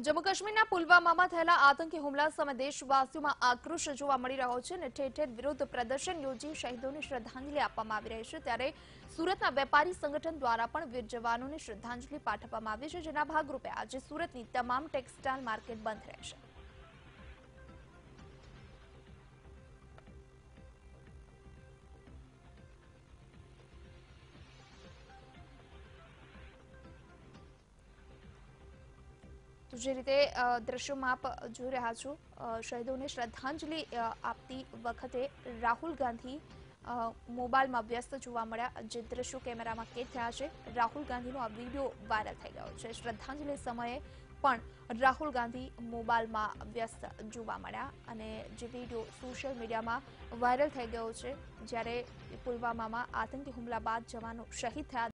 जम्मू काश्मीरना पुलवामामा થયેલા આતંકી હુમલા સામે દેશવાસીઓમાં આક્રોશ જોવા મળી રહ્યો છે અને ઠેર ઠેર વિરોધ પ્રદર્શન યોજી શહીદોને શ્રદ્ધાંજલિ આપવામાં આવી રહી છે ત્યારે સુરતના વેપારી સંગઠન દ્વારા પણ વીર જવાનોને શ્રદ્ધાંજલિ પાઠવવામાં આવી છે જેના ભાગરૂપે આજે સુરતની તમામ ટેક્સટાઇલ માર્કેટ બંધ રહેશે। तो जे रीते दृश्यों में आप जो रहा छो शहीदों ने श्रद्धांजलि आपती वखते राहुल गांधी मोबाइल में व्यस्त जोवा मळ्या जे दृश्यों कैमरा में कैद थया छे। राहुल गांधी नो आ वीडियो वायरल थई गयो छे। श्रद्धांजलि समये पण राहुल गांधी मोबाइल में व्यस्त जोवा मळ्या अने जे वीडियो सोशल मीडिया में वायरल थई गयो छे। ज्यारे पुलवामा में आतंकी हुमला बाद जवानों शहीद थया।